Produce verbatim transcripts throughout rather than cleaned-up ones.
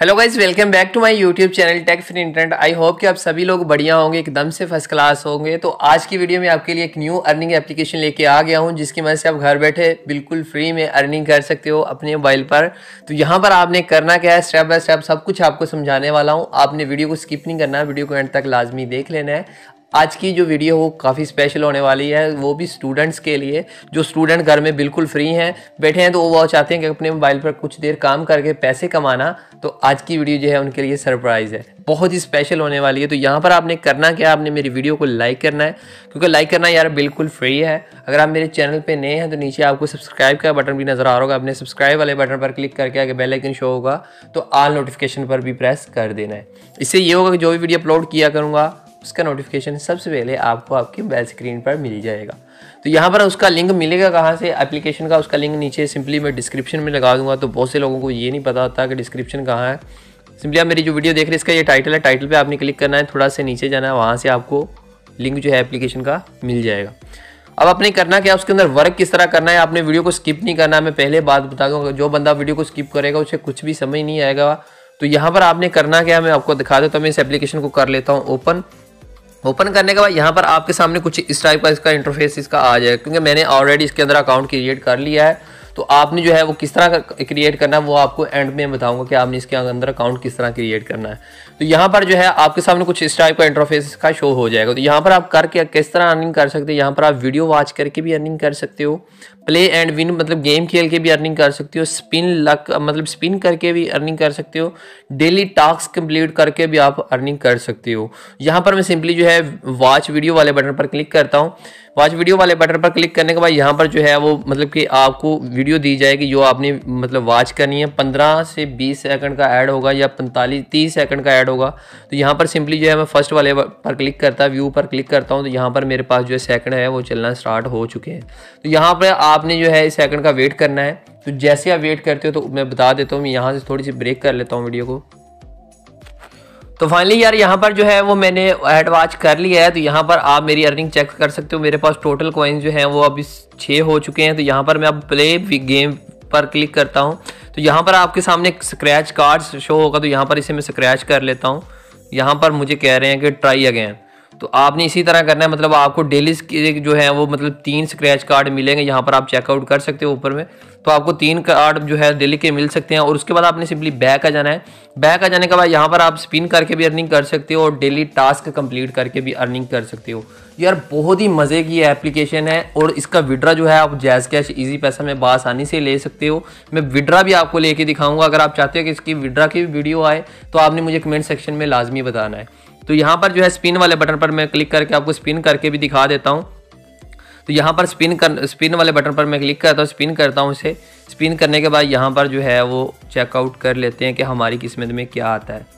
Hello guys, welcome back to my YouTube channel tech free internet. I hope कि आप सभी लोग बढ़िया होंगे, एकदम से फर्स्ट क्लास होंगे। तो आज की वीडियो में आपके लिए एक न्यू अर्निंग एप्लीकेशन लेके आ गया हूं, जिसकी मदद से आप घर बैठे बिल्कुल फ्री में अर्निंग कर सकते हो अपने मोबाइल पर। तो यहां पर आपने करना क्या है, स्टेप बाय स्टेप सब कुछ आपको समझाने वाला हूँ। आपने वीडियो को स्किप नहीं करना, वीडियो को एंड तक लाजमी देख लेना है। आज की जो वीडियो वो काफ़ी स्पेशल होने वाली है, वो भी स्टूडेंट्स के लिए जो स्टूडेंट घर में बिल्कुल फ्री हैं, बैठे हैं, तो वो चाहते हैं कि अपने मोबाइल पर कुछ देर काम करके पैसे कमाना। तो आज की वीडियो जो है उनके लिए सरप्राइज़ है, बहुत ही स्पेशल होने वाली है। तो यहाँ पर आपने करना क्या, आपने मेरी वीडियो को लाइक करना है, क्योंकि लाइक करना यार बिल्कुल फ्री है। अगर आप मेरे चैनल पे नए हैं तो नीचे आपको सब्सक्राइब का बटन भी नज़र आ रहा होगा, आपने सब्सक्राइब वाले बटन पर क्लिक करके आगे बेल आइकन शो होगा तो ऑल नोटिफिकेशन पर भी प्रेस कर देना है। इससे ये होगा कि जो भी वीडियो अपलोड किया करूँगा उसका नोटिफिकेशन सबसे पहले आपको आपकी मोबाइल स्क्रीन पर मिल जाएगा। तो यहाँ पर उसका लिंक मिलेगा कहाँ से, एप्लीकेशन का उसका लिंक नीचे सिंपली मैं डिस्क्रिप्शन में लगा दूंगा। तो बहुत से लोगों को ये नहीं पता होता कि डिस्क्रिप्शन कहाँ है। सिंपली आप मेरी जो वीडियो देख रहे हैं इसका ये टाइटल है, टाइटल पर आपने क्लिक करना है, थोड़ा सा नीचे जाना है, वहाँ से आपको लिंक जो है एप्लीकेशन का मिल जाएगा। अब आपने करना क्या, उसके अंदर वर्क किस तरह करना है, आपने वीडियो को स्किप नहीं करना है। मैं पहले बात बता दूँगा, जो बंदा वीडियो को स्किप करेगा उसे कुछ भी समझ नहीं आएगा। तो यहाँ पर आपने करना क्या, मैं आपको दिखा देता हूँ। मैं इस एप्लीकेशन को कर लेता हूँ ओपन। ओपन करने के बाद यहाँ पर आपके सामने कुछ इस टाइप का इसका इंटरफेस इसका आ जाएगा, क्योंकि मैंने ऑलरेडी इसके अंदर अकाउंट क्रिएट कर लिया है। तो आपने जो है वो किस तरह क्रिएट करना है वो आपको एंड में बताऊंगा कि आपने इसके अंदर अकाउंट किस तरह क्रिएट करना है। तो यहाँ पर जो है आपके सामने कुछ इस टाइप का इंटरफेस का शो हो जाएगा। तो यहाँ पर आप करके किस तरह अर्निंग कर सकते हो, यहाँ पर आप वीडियो वॉच करके भी अर्निंग कर सकते हो, प्ले एंड विन मतलब गेम खेल के भी अर्निंग कर सकते हो, स्पिन लक मतलब स्पिन करके भी अर्निंग कर सकते हो, डेली टास्क कंप्लीट करके भी आप अर्निंग कर सकते हो। यहाँ पर मैं सिंपली जो है वॉच वीडियो वाले बटन पर क्लिक करता हूँ। वॉच वीडियो वाले बटन पर क्लिक करने के बाद यहाँ पर जो है वो मतलब कि आपको वीडियो दी जाएगी जो आपने मतलब वॉच करनी है। पंद्रह से बीस सेकंड का ऐड होगा या पैंतालीस तीस सेकंड का ऐड होगा। तो यहाँ पर सिंपली जो है मैं फर्स्ट वाले पर क्लिक करता हूँ, व्यू पर क्लिक करता हूँ। तो यहाँ पर मेरे पास जो है सेकंड है वो चलना स्टार्ट हो चुके हैं। तो यहाँ पर आपने जो है इस सेकंड का वेट करना है। तो जैसे आप वेट करते हो तो मैं बता देता हूँ, मैं यहाँ से थोड़ी सी ब्रेक कर लेता हूँ वीडियो को। तो फाइनली यार यहाँ पर जो है वो मैंने एड वॉच कर लिया है। तो यहाँ पर आप मेरी अर्निंग चेक कर सकते हो। मेरे पास टोटल कॉइन्स जो हैं वो अभी छः हो चुके हैं। तो यहाँ पर मैं अब प्ले गेम पर क्लिक करता हूँ। तो यहाँ पर आपके सामने स्क्रैच कार्ड्स शो होगा। तो यहाँ पर इसे मैं स्क्रैच कर लेता हूँ। यहाँ पर मुझे कह रहे हैं कि ट्राई अगेन। तो आपने इसी तरह करना है, मतलब आपको डेली जो है वो मतलब तीन स्क्रैच कार्ड मिलेंगे। यहाँ पर आप चेकआउट कर सकते हो ऊपर में। तो आपको तीन कार्ड जो है डेली के मिल सकते हैं। और उसके बाद आपने सिंपली बैक आ जाना है। बैक आ जाने के बाद यहाँ पर आप स्पिन करके भी अर्निंग कर सकते हो और डेली टास्क कंप्लीट करके भी अर्निंग कर सकते हो। यार बहुत ही मज़े की एप्लीकेशन है और इसका विड्रा जो है आप जैज़ कैश ईजी पैसा में आसानी से ले सकते हो। मैं विड्रा भी आपको लेके दिखाऊंगा। अगर आप चाहते हो कि इसकी विड्रा की वीडियो आए तो आपने मुझे कमेंट सेक्शन में लाजमी बताना है। तो यहाँ पर जो है स्पिन वाले बटन पर मैं क्लिक करके आपको स्पिन करके भी दिखा देता हूँ। तो यहाँ पर स्पिन कर स्पिन वाले बटन पर मैं क्लिक करता हूँ, स्पिन करता हूँ इसे। स्पिन करने के बाद यहाँ पर जो है वो चेकआउट कर लेते हैं कि हमारी किस्मत में क्या आता है।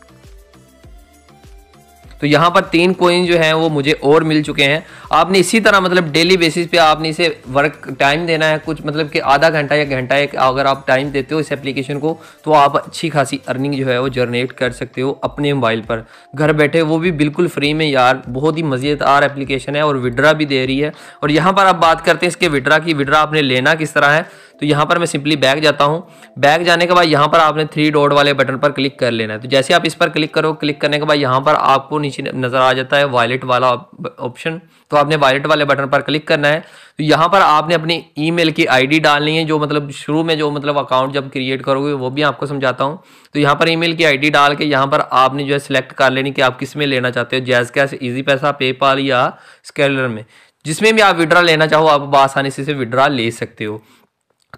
तो यहाँ पर तीन कॉइन जो है वो मुझे और मिल चुके हैं। आपने इसी तरह मतलब डेली बेसिस पे आपने इसे वर्क टाइम देना है, कुछ मतलब कि आधा घंटा या घंटा एक अगर आप टाइम देते हो इस एप्लीकेशन को तो आप अच्छी खासी अर्निंग जो है वो जनरेट कर सकते हो अपने मोबाइल पर घर बैठे, वो भी बिल्कुल फ्री में। यार बहुत ही मज़ेदार एप्लीकेशन है और विड्रा भी दे रही है। और यहाँ पर आप बात करते हैं इसके विड्रा की, विड्रा आपने लेना किस तरह है। तो यहाँ पर मैं सिंपली बैग जाता हूँ। बैग जाने के बाद यहाँ पर आपने थ्री डॉट वाले बटन पर क्लिक कर लेना है। तो जैसे आप इस पर क्लिक करो, क्लिक करने के बाद यहाँ पर आपको नीचे नज़र आ जाता है वॉलेट वाला ऑप्शन। तो आपने वॉलेट वाले बटन पर क्लिक करना है। तो यहाँ पर आपने अपनी ईमेल की आईडी डालनी है, जो मतलब शुरू में जो मतलब अकाउंट जब क्रिएट करोगे वो भी आपको समझाता हूँ। तो यहाँ पर ईमेल की आईडी डाल के यहाँ पर आपने जो है सिलेक्ट कर लेनी कि आप किस में लेना चाहते हो, jazz cash, Easypaisa, PayPal या स्केलर में। जिसमें भी आप विड्रा लेना चाहो आप आसानी से विड्रा ले सकते हो।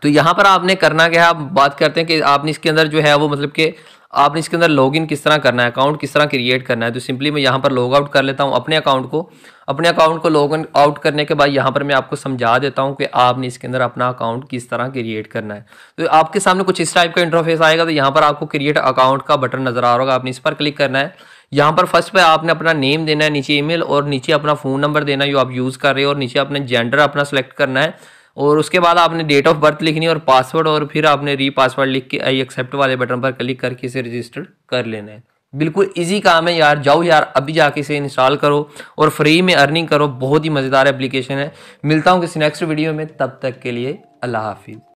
तो यहाँ पर आपने करना क्या है, आप बात करते हैं कि आपने इसके अंदर जो है वो मतलब कि आपने इसके अंदर लॉगिन किस तरह करना है, अकाउंट किस तरह क्रिएट करना है। तो सिंपली मैं यहाँ पर लॉग आउट कर लेता हूँ अपने अकाउंट को। अपने अकाउंट को लॉग आउट करने के बाद यहाँ पर मैं आपको समझा देता हूँ कि आपने इसके अंदर अपना अकाउंट किस तरह क्रिएट करना है। तो आपके सामने कुछ इस टाइप का इंटरफेस आएगा। तो यहाँ पर आपको क्रिएट अकाउंट का बटन नजर आ रहा होगा, आपने इस पर क्लिक करना है। यहाँ पर फर्स्ट पे आपने अपना नेम देना है, नीचे ईमेल और नीचे अपना फ़ोन नंबर देना है जो आप यूज़ कर रहे हो, और नीचे अपने जेंडर अपना सेलेक्ट करना है। और उसके बाद आपने डेट ऑफ बर्थ लिखनी है और पासवर्ड, और फिर आपने री पासवर्ड लिख के आई एक्सेप्ट वाले बटन पर क्लिक करके इसे रजिस्टर कर लेना है। बिल्कुल इजी काम है यार। जाओ यार अभी जाके इसे इंस्टॉल करो और फ्री में अर्निंग करो। बहुत ही मज़ेदार एप्लीकेशन है। मिलता हूँ किसी नेक्स्ट वीडियो में, तब तक के लिए अल्लाह हाफिज़।